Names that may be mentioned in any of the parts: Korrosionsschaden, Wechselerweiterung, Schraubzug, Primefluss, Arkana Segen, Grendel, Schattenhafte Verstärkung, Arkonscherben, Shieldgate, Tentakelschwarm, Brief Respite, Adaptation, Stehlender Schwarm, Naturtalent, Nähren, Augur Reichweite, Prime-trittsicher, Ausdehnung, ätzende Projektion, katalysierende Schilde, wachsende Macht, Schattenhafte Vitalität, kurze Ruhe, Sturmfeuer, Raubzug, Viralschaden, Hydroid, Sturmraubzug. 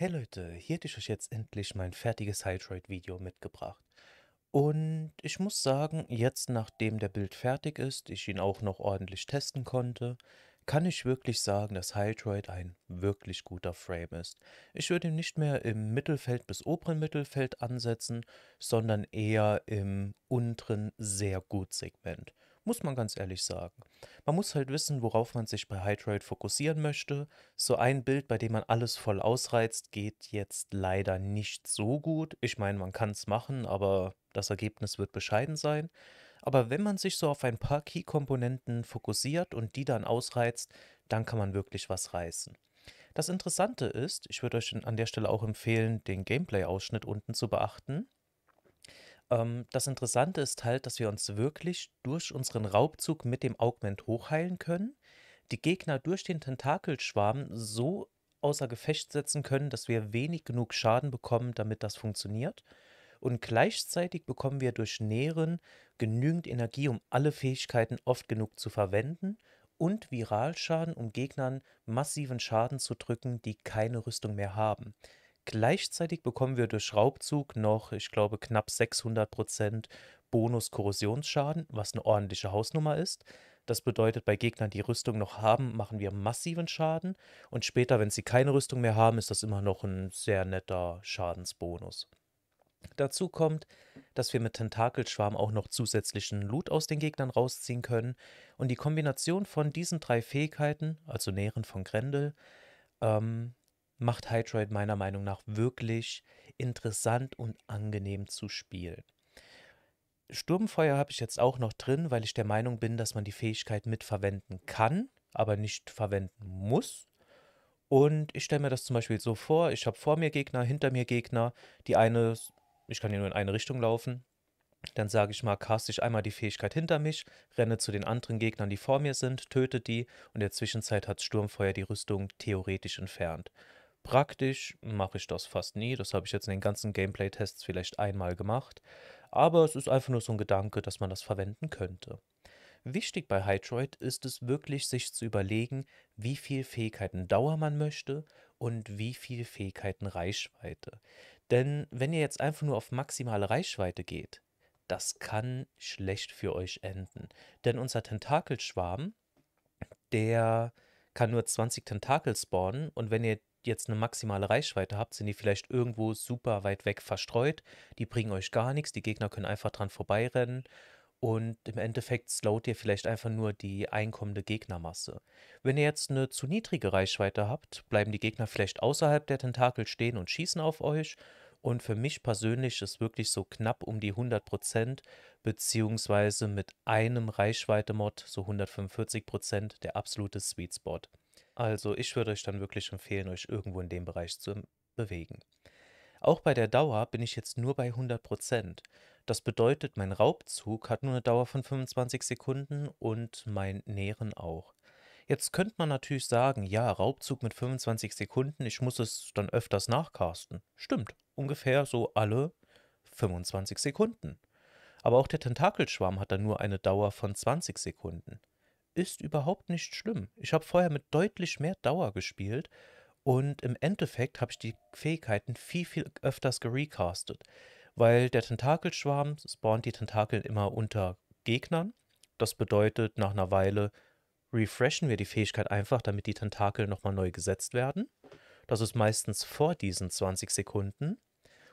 Hey Leute, hier hätte ich euch jetzt endlich mein fertiges Hydroid-Video mitgebracht. Und ich muss sagen, jetzt nachdem der Build fertig ist, ich ihn auch noch ordentlich testen konnte, kann ich wirklich sagen, dass Hydroid ein wirklich guter Frame ist. Ich würde ihn nicht mehr im Mittelfeld bis oberen Mittelfeld ansetzen, sondern eher im unteren sehr gut Segment. Muss man ganz ehrlich sagen. Man muss halt wissen, worauf man sich bei Hydroid fokussieren möchte. So ein Bild, bei dem man alles voll ausreizt, geht jetzt leider nicht so gut. Ich meine, man kann es machen, aber das Ergebnis wird bescheiden sein. Aber wenn man sich so auf ein paar Key-Komponenten fokussiert und die dann ausreizt, dann kann man wirklich was reißen. Das Interessante ist, ich würde euch an der Stelle auch empfehlen, den Gameplay-Ausschnitt unten zu beachten. Das Interessante ist halt, dass wir uns wirklich durch unseren Raubzug mit dem Augment hochheilen können, die Gegner durch den Tentakelschwarm so außer Gefecht setzen können, dass wir wenig genug Schaden bekommen, damit das funktioniert. Und gleichzeitig bekommen wir durch Nähren genügend Energie, um alle Fähigkeiten oft genug zu verwenden und Viralschaden, um Gegnern massiven Schaden zu drücken, die keine Rüstung mehr haben. Gleichzeitig bekommen wir durch Schraubzug noch, ich glaube, knapp 600% Bonus-Korrosionsschaden, was eine ordentliche Hausnummer ist. Das bedeutet, bei Gegnern, die Rüstung noch haben, machen wir massiven Schaden. Und später, wenn sie keine Rüstung mehr haben, ist das immer noch ein sehr netter Schadensbonus. Dazu kommt, dass wir mit Tentakelschwarm auch noch zusätzlichen Loot aus den Gegnern rausziehen können. Und die Kombination von diesen drei Fähigkeiten, also Nähren von Grendel, macht Hydroid meiner Meinung nach wirklich interessant und angenehm zu spielen. Sturmfeuer habe ich jetzt auch noch drin, weil ich der Meinung bin, dass man die Fähigkeit mitverwenden kann, aber nicht verwenden muss. Und ich stelle mir das zum Beispiel so vor, ich habe vor mir Gegner, hinter mir Gegner, ich kann hier nur in eine Richtung laufen. Dann sage ich mal, caste ich einmal die Fähigkeit hinter mich, renne zu den anderen Gegnern, die vor mir sind, töte die und in der Zwischenzeit hat Sturmfeuer die Rüstung theoretisch entfernt. Praktisch mache ich das fast nie, das habe ich jetzt in den ganzen Gameplay-Tests vielleicht einmal gemacht, aber es ist einfach nur so ein Gedanke, dass man das verwenden könnte. Wichtig bei Hydroid ist es wirklich, sich zu überlegen, wie viel Fähigkeiten Dauer man möchte und wie viel Fähigkeiten Reichweite. Denn wenn ihr jetzt einfach nur auf maximale Reichweite geht, das kann schlecht für euch enden. Denn unser Tentakelschwarm, der kann nur 20 Tentakel spawnen und wenn ihr jetzt eine maximale Reichweite habt, sind die vielleicht irgendwo super weit weg verstreut. Die bringen euch gar nichts, die Gegner können einfach dran vorbeirennen und im Endeffekt slowt ihr vielleicht einfach nur die einkommende Gegnermasse. Wenn ihr jetzt eine zu niedrige Reichweite habt, bleiben die Gegner vielleicht außerhalb der Tentakel stehen und schießen auf euch. Und für mich persönlich ist wirklich so knapp um die 100% beziehungsweise mit einem Reichweite-Mod so 145% der absolute Sweet Spot. Also ich würde euch dann wirklich empfehlen, euch irgendwo in dem Bereich zu bewegen. Auch bei der Dauer bin ich jetzt nur bei 100%. Das bedeutet, mein Raubzug hat nur eine Dauer von 25 Sekunden und mein Nähren auch. Jetzt könnte man natürlich sagen, ja, Raubzug mit 25 Sekunden, ich muss es dann öfters nachcasten. Stimmt, ungefähr so alle 25 Sekunden. Aber auch der Tentakelschwarm hat dann nur eine Dauer von 20 Sekunden. Ist überhaupt nicht schlimm. Ich habe vorher mit deutlich mehr Dauer gespielt und im Endeffekt habe ich die Fähigkeiten viel, viel öfters gerecastet. Weil der Tentakelschwarm spawnt die Tentakel immer unter Gegnern. Das bedeutet, nach einer Weile refreshen wir die Fähigkeit einfach, damit die Tentakel nochmal neu gesetzt werden. Das ist meistens vor diesen 20 Sekunden.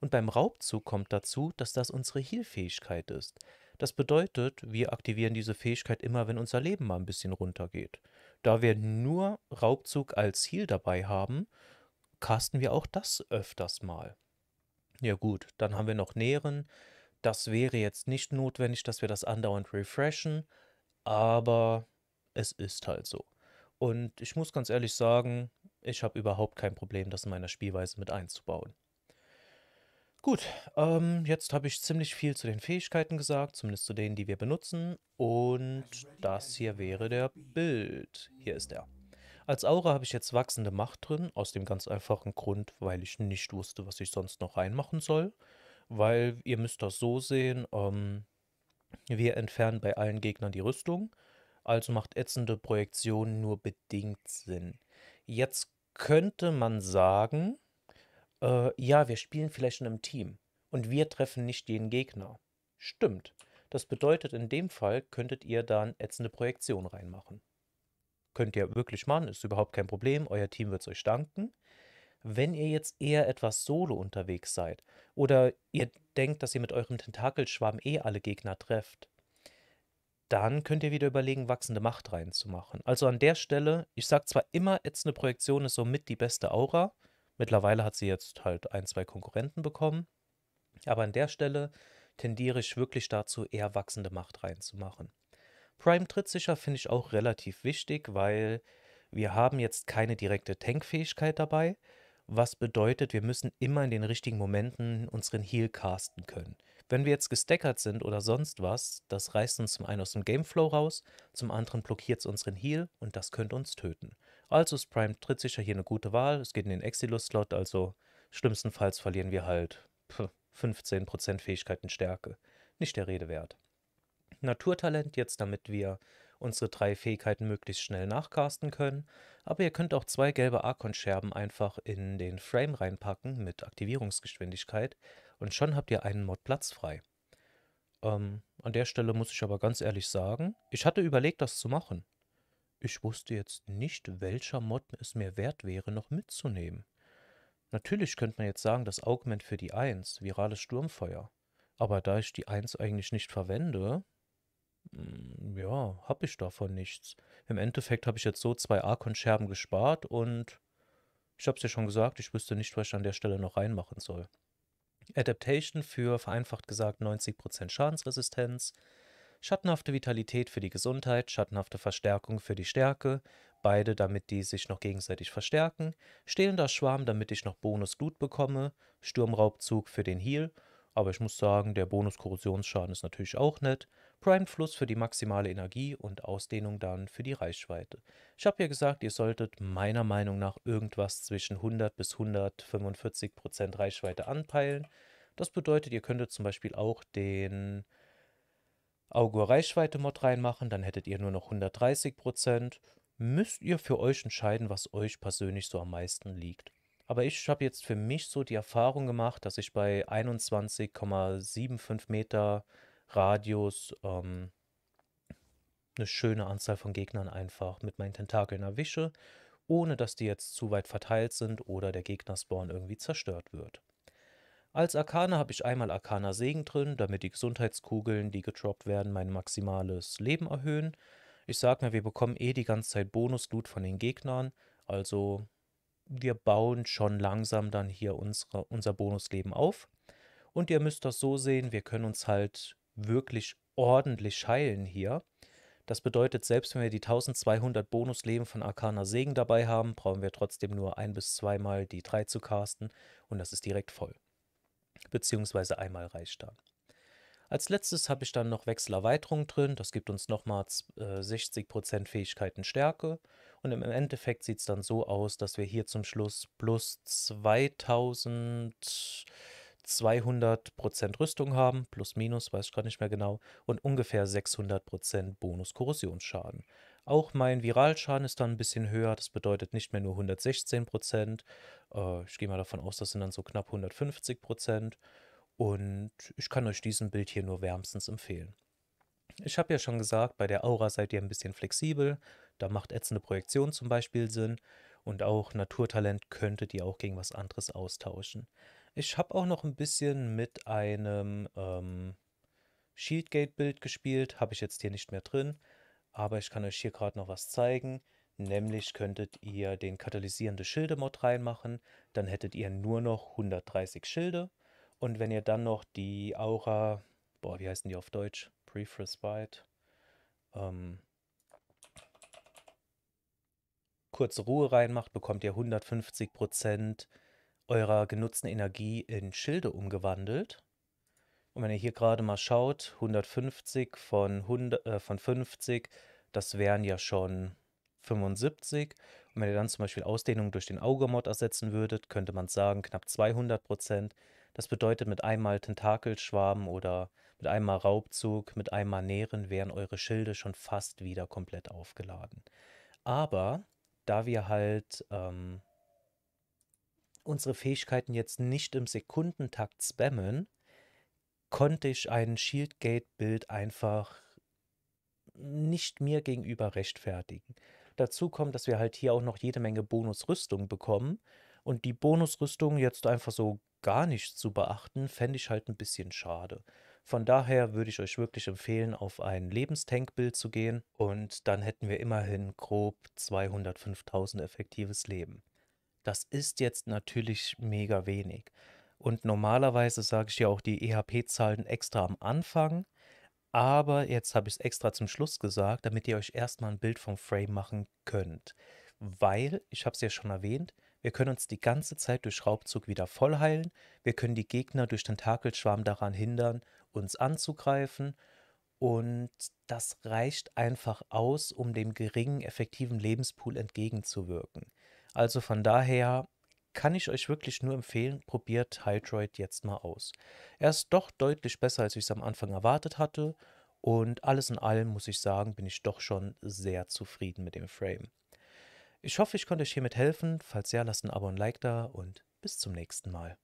Und beim Raubzug kommt dazu, dass das unsere Heal-Fähigkeit ist. Das bedeutet, wir aktivieren diese Fähigkeit immer, wenn unser Leben mal ein bisschen runtergeht. Da wir nur Raubzug als Heal dabei haben, casten wir auch das öfters mal. Ja gut, dann haben wir noch Nähren. Das wäre jetzt nicht notwendig, dass wir das andauernd refreshen, aber es ist halt so. Und ich muss ganz ehrlich sagen, ich habe überhaupt kein Problem, das in meiner Spielweise mit einzubauen. Gut, jetzt habe ich ziemlich viel zu den Fähigkeiten gesagt, zumindest zu denen, die wir benutzen. Und das hier wäre der Build. Hier ist er. Als Aura habe ich jetzt wachsende Macht drin, aus dem ganz einfachen Grund, weil ich nicht wusste, was ich sonst noch reinmachen soll. Weil, ihr müsst das so sehen, wir entfernen bei allen Gegnern die Rüstung. Also macht ätzende Projektion nur bedingt Sinn. Jetzt könnte man sagen, ja, wir spielen vielleicht schon im Team und wir treffen nicht jeden Gegner. Stimmt. Das bedeutet, in dem Fall könntet ihr dann ätzende Projektion reinmachen. Könnt ihr wirklich machen, ist überhaupt kein Problem, euer Team wird es euch danken. Wenn ihr jetzt eher etwas solo unterwegs seid oder ihr denkt, dass ihr mit eurem Tentakelschwarm eh alle Gegner trefft, dann könnt ihr wieder überlegen, wachsende Macht reinzumachen. Also an der Stelle, ich sage zwar immer, ätzende Projektion ist somit die beste Aura, mittlerweile hat sie jetzt halt 1, 2 Konkurrenten bekommen, aber an der Stelle tendiere ich wirklich dazu, eher wachsende Macht reinzumachen. Prime-trittsicher finde ich auch relativ wichtig, weil wir haben jetzt keine direkte Tankfähigkeit dabei, was bedeutet, wir müssen immer in den richtigen Momenten unseren Heal casten können. Wenn wir jetzt gestackert sind oder sonst was, das reißt uns zum einen aus dem Gameflow raus, zum anderen blockiert es unseren Heal und das könnte uns töten. Also ist Prime-trittsicher hier eine gute Wahl, es geht in den Exilus-Slot, also schlimmstenfalls verlieren wir halt 15% Fähigkeiten Stärke. Nicht der Rede wert. Naturtalent jetzt, damit wir unsere 3 Fähigkeiten möglichst schnell nachcasten können. Aber ihr könnt auch 2 gelbe Arkonscherben einfach in den Frame reinpacken mit Aktivierungsgeschwindigkeit und schon habt ihr einen Mod Platz frei. An der Stelle muss ich aber ganz ehrlich sagen, ich hatte überlegt, das zu machen. Ich wusste jetzt nicht, welcher Mod es mir wert wäre, noch mitzunehmen. Natürlich könnte man jetzt sagen, das Augment für die 1, virales Sturmfeuer. Aber da ich die 1 eigentlich nicht verwende, ja, habe ich davon nichts. Im Endeffekt habe ich jetzt so 2 Arkonscherben gespart und ich habe es ja schon gesagt, ich wüsste nicht, was ich an der Stelle noch reinmachen soll. Adaptation für, vereinfacht gesagt, 90% Schadensresistenz, Schattenhafte Vitalität für die Gesundheit, Schattenhafte Verstärkung für die Stärke, beide, damit die sich noch gegenseitig verstärken, Stehlender Schwarm, damit ich noch Bonus-Glut bekomme, Sturmraubzug für den Heal, aber ich muss sagen, der Bonus-Korrosionsschaden ist natürlich auch nett, Primefluss für die maximale Energie und Ausdehnung dann für die Reichweite. Ich habe ja gesagt, ihr solltet meiner Meinung nach irgendwas zwischen 100 bis 145% Reichweite anpeilen. Das bedeutet, ihr könntet zum Beispiel auch den Augur Reichweite-Mod reinmachen, dann hättet ihr nur noch 130%. Müsst ihr für euch entscheiden, was euch persönlich so am meisten liegt. Aber ich habe jetzt für mich so die Erfahrung gemacht, dass ich bei 21,75 Meter Radius eine schöne Anzahl von Gegnern einfach mit meinen Tentakeln erwische, ohne dass die jetzt zu weit verteilt sind oder der Gegnerspawn irgendwie zerstört wird. Als Arkana habe ich einmal Arkana Segen drin, damit die Gesundheitskugeln, die gedroppt werden, mein maximales Leben erhöhen. Ich sage mir, wir bekommen eh die ganze Zeit Bonus-Loot von den Gegnern, also wir bauen schon langsam dann hier unser Bonusleben auf. Und ihr müsst das so sehen, wir können uns halt wirklich ordentlich heilen hier. Das bedeutet, selbst wenn wir die 1200 Bonusleben von Arkana Segen dabei haben, brauchen wir trotzdem nur 1- bis 2-mal die 3 zu casten und das ist direkt voll. Beziehungsweise einmal reicht dann. Als letztes habe ich dann noch Wechselerweiterung drin, das gibt uns nochmals 60% Fähigkeiten Stärke und im Endeffekt sieht es dann so aus, dass wir hier zum Schluss plus 2200% Rüstung haben, plus minus, weiß ich gerade nicht mehr genau, und ungefähr 600% Bonus-Korrosionsschaden. Auch mein Viralschaden ist dann ein bisschen höher, das bedeutet nicht mehr nur 116%, ich gehe mal davon aus, das sind dann so knapp 150%. Und ich kann euch diesen Build hier nur wärmstens empfehlen. Ich habe ja schon gesagt, bei der Aura seid ihr ein bisschen flexibel. Da macht ätzende Projektion zum Beispiel Sinn. Und auch Naturtalent könntet ihr auch gegen was anderes austauschen. Ich habe auch noch ein bisschen mit einem Shieldgate-Build gespielt. Habe ich jetzt hier nicht mehr drin. Aber ich kann euch hier gerade noch was zeigen. Nämlich könntet ihr den katalysierende Schilde-Mod reinmachen. Dann hättet ihr nur noch 130 Schilde. Und wenn ihr dann noch die Aura, boah, wie heißen die auf Deutsch? Brief Respite. Kurze Ruhe reinmacht, bekommt ihr 150% eurer genutzten Energie in Schilde umgewandelt. Und wenn ihr hier gerade mal schaut, 150 von 50, das wären ja schon 75. Und wenn ihr dann zum Beispiel Ausdehnung durch den Auge-Mod ersetzen würdet, könnte man sagen, knapp 200%. Das bedeutet, mit einmal Tentakelschwarm oder mit einmal Raubzug, mit einmal Nähren wären eure Schilde schon fast wieder komplett aufgeladen. Aber da wir halt unsere Fähigkeiten jetzt nicht im Sekundentakt spammen, konnte ich ein Shieldgate-Bild einfach nicht mir gegenüber rechtfertigen. Dazu kommt, dass wir halt hier auch noch jede Menge Bonusrüstung bekommen. Und die Bonusrüstung jetzt einfach so gar nicht zu beachten, fände ich halt ein bisschen schade. Von daher würde ich euch wirklich empfehlen, auf ein Lebenstank-Bild zu gehen. Und dann hätten wir immerhin grob 205.000 effektives Leben. Das ist jetzt natürlich mega wenig. Und normalerweise sage ich ja auch die EHP-Zahlen extra am Anfang. Aber jetzt habe ich es extra zum Schluss gesagt, damit ihr euch erstmal ein Bild vom Frame machen könnt. Weil, ich habe es ja schon erwähnt, wir können uns die ganze Zeit durch Raubzug wieder voll heilen. Wir können die Gegner durch Tentakelschwarm daran hindern, uns anzugreifen. Und das reicht einfach aus, um dem geringen effektiven Lebenspool entgegenzuwirken. Also von daher kann ich euch wirklich nur empfehlen, probiert Hydroid jetzt mal aus. Er ist doch deutlich besser, als ich es am Anfang erwartet hatte. Und alles in allem, muss ich sagen, bin ich doch schon sehr zufrieden mit dem Frame. Ich hoffe, ich konnte euch hiermit helfen. Falls ja, lasst ein Abo und ein Like da und bis zum nächsten Mal.